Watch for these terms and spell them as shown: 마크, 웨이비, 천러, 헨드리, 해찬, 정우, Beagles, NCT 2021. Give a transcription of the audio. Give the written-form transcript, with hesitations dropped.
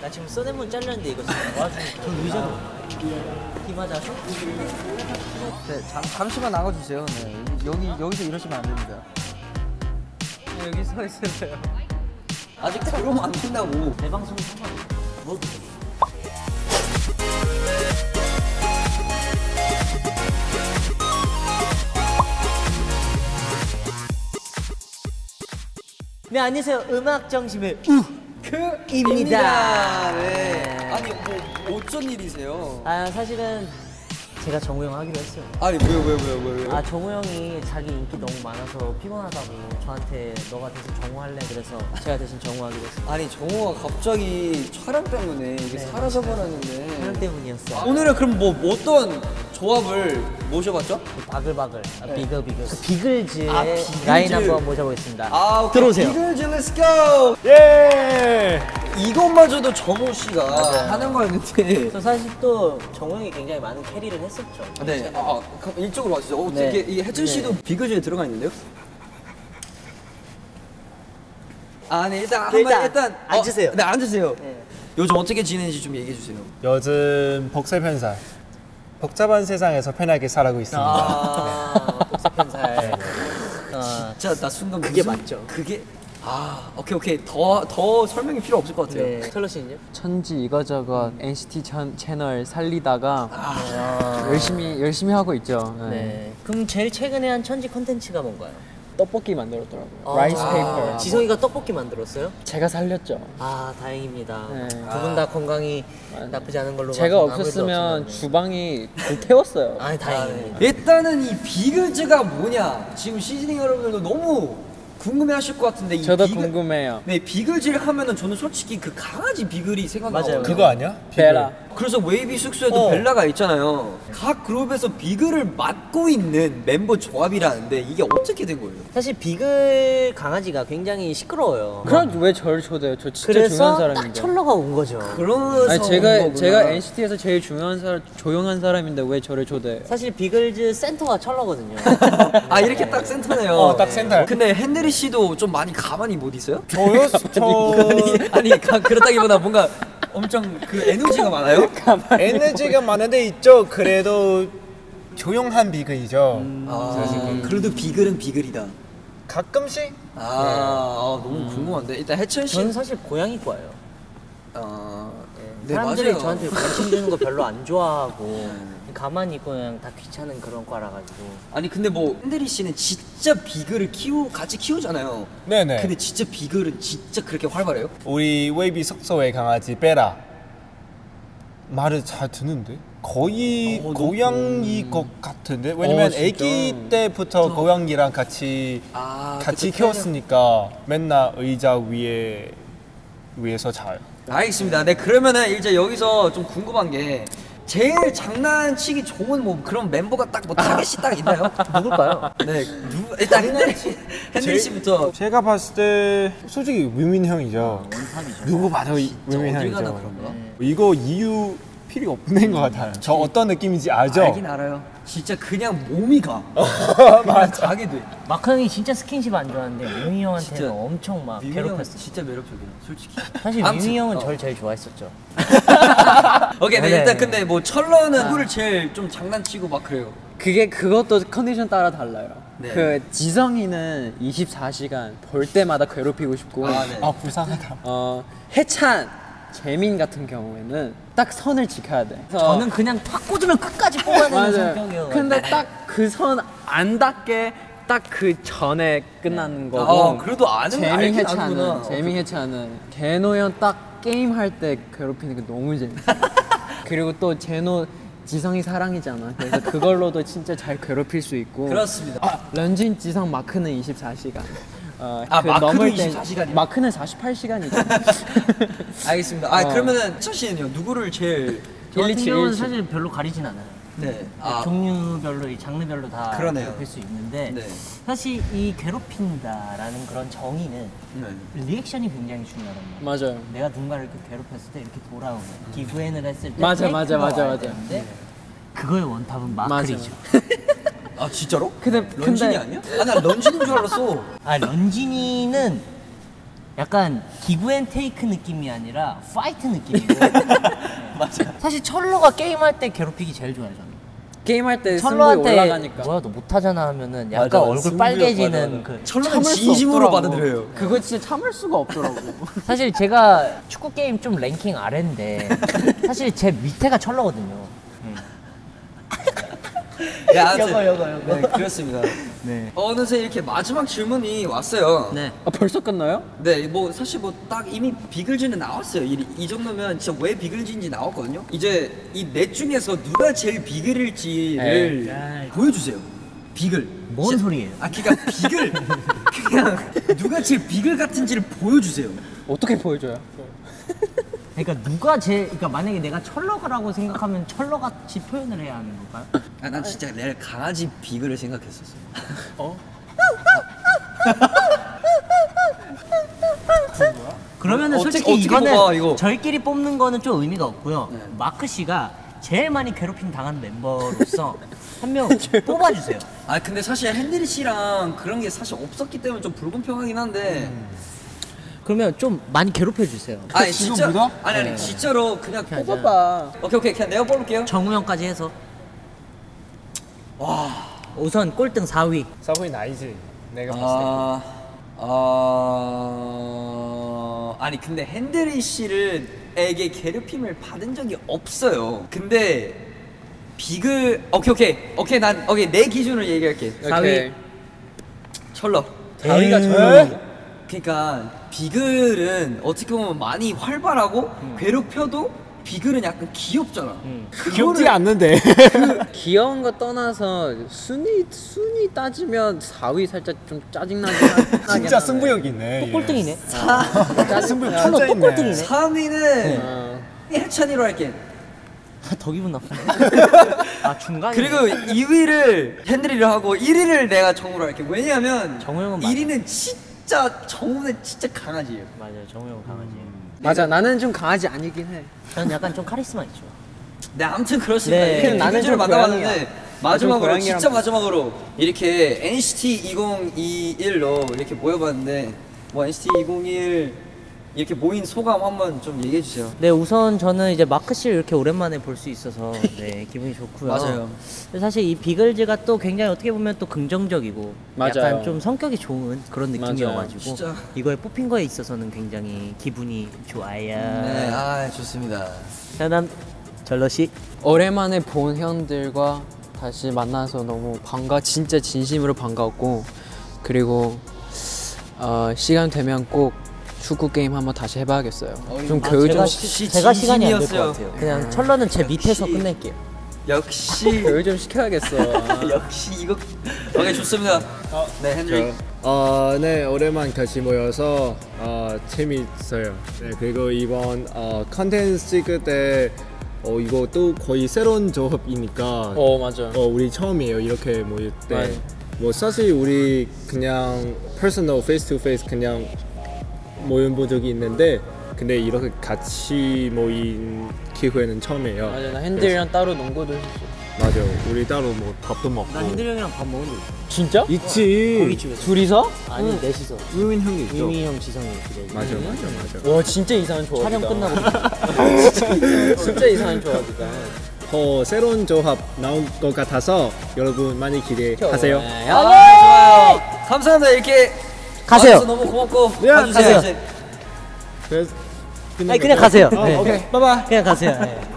나 지금 써내문 잘렸는데 이거 지금 와주니까 전 의자도 비 맞아서? 네, 잠시만 나가주세요. 네, 여기서 이러시면 안 됩니다. 네, 여기 서 있으세요. 아직 그러면 안 된다고. 내 방송 상관없어. 뭐? 네, 안녕하세요. 음악정심의 우크입니다. 네. 아니, 뭐 어쩐 일이세요? 아, 사실은 제가 정우 형 하기로 했어요. 아니, 왜요? 아, 정우 형이 자기 인기 너무 많아서 피곤하다고 저한테 너가 대신 정우 할래? 그래서 제가 대신 정우 하기로 했어요. 아니, 정우가 갑자기 촬영 때문에 이게 네, 사라져 버렸는데. 촬영 때문이었어요. 오늘은 그럼 뭐 어떤 조합을 모셔봤죠? 바글바글, 네. 비글즈의 라인 한번 모셔보겠습니다. 아, 들어오세요. 비글즈 렛츠고! 예! 이것마저도 정우 씨가 맞아요. 하는 거였는데 저 사실 또 정우 형이 굉장히 많은 캐리를 했었죠. 네, 아, 그럼 이쪽으로 와주죠. 어, 네. 이 해찬 씨도 네. 비글즈에 들어가 있는데요? 아, 네, 일단 앉으세요. 네, 앉으세요. 네. 요즘 어떻게 지내는지 좀 얘기해주세요. 요즘 복세편살. 복잡한 세상에서 편하게 살아가고 있습니다. 아, 복잡한 사회. 진짜 나 순간 그게 무슨... 맞죠. 그게 아, 오케이. 더 설명이 필요 없을 것 같아요. 네. 천러 씨는요? 천지 이거저거 NCT 채널 살리다가 열심히 하고 있죠. 네. 네. 그럼 제일 최근에 한 천지 콘텐츠가 뭔가요? 떡볶이 만들었더라고요. 아, 라이스 페이퍼. 지성이가 떡볶이 만들었어요? 제가 살렸죠. 아, 다행입니다. 네. 두 분 다 건강이 나쁘지 않은 걸로. 제가 없었으면 주방이 태웠어요. 아, 다행이네요. 일단은 이 비글즈가 뭐냐, 지금 시즈닝 여러분들도 너무 궁금해하실 것 같은데 이 저도 궁금해요. 네, 비글즈를 하면은 저는 솔직히 그 강아지 비글이 생각나요. 그거 아니야? 벨라. 그래서 웨이비 숙소에도 벨라가 있잖아요. 각 그룹에서 비글을 맡고 있는 멤버 조합이라는데 이게 어떻게 된 거예요? 사실 비글 강아지가 굉장히 시끄러워요. 그럼 왜 저를 초대해요? 저 진짜 중요한 사람인데. 그래서 딱 천러가 온 거죠. 그래서 아니, 제가 NCT에서 제일 중요한 사람, 조용한 사람인데 왜 저를 초대해요? 사실 비글즈 센터가 천러거든요. 아, 이렇게 딱 센터네요. 딱 센터. 근데 헨드리 씨도 좀 많이 가만히 못 있어요? 아니 그렇다기보다 뭔가 엄청 그 에너지가 많아요? 에너지가 많은데 있죠. 그래도 조용한 비글이죠. 그래도 비글은 비글이다. 가끔씩? 아, 너무 궁금한데. 일단 해찬 씨. 저는 사실 고양이과예요. 네, 사람들이 맞아요. 저한테 관심 주는 거 별로 안 좋아하고 가만히 있고 그냥 다 귀찮은 그런 과라 가지고. 아니 근데 뭐 헨드리 씨는 진짜 비글을 같이 키우잖아요. 네네. 근데 진짜 비글은 진짜 그렇게 활발해요? 우리 웨이비 숙소의 강아지 베라 말을 잘 듣는데? 거의 고양이 것 같은데? 왜냐면 아기 때부터 고양이랑 같이 키웠으니까 맨날 의자 위에서 자요. 알겠습니다. 네, 그러면은 이제 여기서 좀 궁금한 게 제일 장난치기 좋은 뭐 그런 멤버가 딱 뭐 타겟이 딱 있나요? 누굴까요? 네, 일단 헨드리 씨부터. 제가 봤을 때 솔직히 위민 형이죠. 누구 봐도 위민 형이죠. 이거 이유 필요 없는 것 같아요. 저 어떤 느낌인지 알죠? 알긴 알아요. 진짜 그냥 몸이 가. 그냥 가게 돼. 마크 형이 진짜 스킨십 안 좋아하는데 위민 형한테는 엄청 막 괴롭혔어. 진짜 매력적이야, 솔직히. 사실 위민 형은 저를 제일 좋아했었죠. 오케이, 네, 일단 근데 뭐 천러는 누구를 제일 좀 장난치고 막 그래요? 그것도 컨디션 따라 달라요. 네. 그 지성이는 24시간 볼 때마다 괴롭히고 싶고. 아, 네. 아, 불쌍하다. 해찬, 재민 같은 경우에는 딱 선을 지켜야 돼. 저는 그냥 탁 꽂으면 끝까지 뽑아야 되는 성격이에요. 근데 딱 그 선 안 닿게 딱 그 전에 끝나는 거고. 아, 그래도 아는 알겠구나. 재민, 해찬은 제노 형 딱 게임 할 때 괴롭히는 게 너무 재밌어. 그리고 또 제노, 지성이 사랑이잖아. 그래서 그걸로도 진짜 잘 괴롭힐 수 있고. 그렇습니다. 아, 런쥔, 지성, 마크는 24시간. 마크는 24시간이요? 마크는 48시간이죠. 알겠습니다. 그러면은 해찬 씨는요? 누구를 제일? 저 같은 경우는 사실 별로 가리진 않아요. 네. 종류별로, 장르별로 다 괴롭힐 수 있는데 네. 사실 이 괴롭힌다라는 그런 정의는 리액션이 굉장히 중요하단 말이에요. 맞아요. 내가 누군가를 괴롭혔을 때 이렇게 돌아오고 기부앤을 했을 때 맞아. 되는데, 그거의 원탑은 마크이죠. 아, 진짜로? 근데 런쥔이 아니야? 아, 나 런쥔인 줄 알았어. 런쥔이는 약간 기브앤테이크 느낌이 아니라 파이트 느낌이고. 맞아. 사실 천러가 게임할 때 괴롭히기 제일 좋아해 저는. 게임할 때 승부에 올라가니까 뭐야 너 못하잖아 하면은 약간 맞아, 얼굴 빨개지는 그 천러는 진심으로 받아들여요. 그거 진짜 참을 수가 없더라고. 사실 제가 축구 게임 좀 랭킹 아래인데 사실 제 밑에가 천러거든요. 야, 여거. 네, 그렇습니다. 네. 어느새 이렇게 마지막 질문이 왔어요. 네. 아, 벌써 끝나요? 네, 뭐 사실 뭐 딱 이미 비글즈는 나왔어요. 이 정도면 진짜 왜 비글즈인지 나왔거든요. 이제 이 넷 중에서 누가 제일 비글일지를 에이. 보여주세요. 비글. 뭔 진짜, 소리예요? 아, 그러니까 비글. 그냥 누가 제일 비글 같은지를 보여주세요. 어떻게 보여줘요? 그러니까 누가 제 그러니까 만약에 내가 천러라고 생각하면 천러같이 표현을 해야 하는 건가요? 아, 난 진짜 내가 강아지 비글을 생각했었어. 어? 그러면은 솔직히 이거는 뽑아, 이거. 저희끼리 뽑는 거는 좀 의미가 없고요. 네. 마크 씨가 제일 많이 괴롭힘 당한 멤버로서 한 명 뽑아주세요. 아 근데 사실 헨드리 씨랑 그런 게 사실 없었기 때문에 좀 불공평하긴 한데. 그러면 좀 많이 괴롭혀주세요. 아니 진짜? 아니 진짜로 그냥 뽑아봐. 오케이 그냥 내가 뽑을게요. 정우 형까지 해서. 와 우선 꼴등 4위. 4위 나이즈. 내가 봤을 때. 아니 근데 헨드리 씨에게 괴롭힘을 받은 적이 없어요. 근데 비글 오케이 난 오케이 내 기준을 얘기할게. 4위 천러. 4위가 저요? 그러니까 비글은 어떻게 보면 많이 활발하고 괴롭혀도 비글은 약간 귀엽잖아. 귀엽지 않는데. 귀여운 거 떠나서 순위 따지면 4위 살짝 좀 짜증나긴 하긴 진짜 승부욕이네. 또 꼴등이네. 4 승부욕 천러 또 꼴등이네. 3위는 해찬이로 할게. 더 기분 나쁘네. 아 중간에. 그리고 2위를 헨드리를 하고 1위를 내가 정우로 할게. 왜냐하면 정우 형은 1위는 진짜 정우는 진짜 강아지예요. 맞아요, 정우 형 강아지예요. 맞아, 나는 좀 강아지 아니긴 해. 난 약간 좀 카리스마 있죠. 네, 아무튼 그렇습니다. 네, 나는 좀 만나봤는데 마지막으로 진짜 마지막으로 이렇게 NCT 2021로 이렇게 모여봤는데 뭐 NCT 2021 이렇게 모인 소감 한번 좀 얘기해 주세요. 네, 우선 저는 이제 마크 씨를 이렇게 오랜만에 볼 수 있어서 네 기분이 좋고요. 맞아요. 사실 이 비글즈가 또 굉장히 어떻게 보면 또 긍정적이고 맞아요. 약간 좀 성격이 좋은 그런 느낌이어가지고 진짜. 이거에 뽑힌 거에 있어서는 굉장히 기분이 좋아요. 네, 아 좋습니다. 난 절러 씨 오랜만에 본 형들과 다시 만나서 너무 진짜 진심으로 반가웠고 그리고 시간 되면 꼭 축구 게임 한번 다시 해봐야겠어요. 좀 교육 좀 제가 시간이 안 될 것 같아요. 그냥 천러는 제 밑에서 끝낼게요. 역시 교육 좀 시켜야겠어. 역시 이거 오케이 좋습니다. 네 헨드리. 네 오랜만에 다시 모여서 재미있어요. 네 그리고 이번 컨텐츠 찍을 때 이거 또 거의 새로운 조합이니까. 맞아요. 우리 처음이에요 이렇게 모일 때. 뭐 사실 우리 그냥 퍼스널 페이스 투 페이스 그냥 모여본 적이 있는데 근데 이렇게 같이 모인 기회는 처음이에요. 맞아, 나 헨드리랑 따로 농구도 했었어. 맞아, 우리 따로 뭐 밥도 먹고. 나 헨드리 형이랑 밥 먹은 적 있어. 진짜? 있지. 둘이서? 아니 넷이서. 유민 형이 있죠. 유민 형, 지성이 있죠. 맞아. 와 진짜 이상한 조합이다. 촬영 끝나고. 진짜 이상한 조합이다. 새로운 조합 나올 것 같아서 여러분 많이 기대하세요. 좋아요. 감사합니다. 이렇게. 가세요. 너무 고맙고 가세요. 그냥 가세요. 네. 오케이. 바이바이. 그냥 가세요. 네.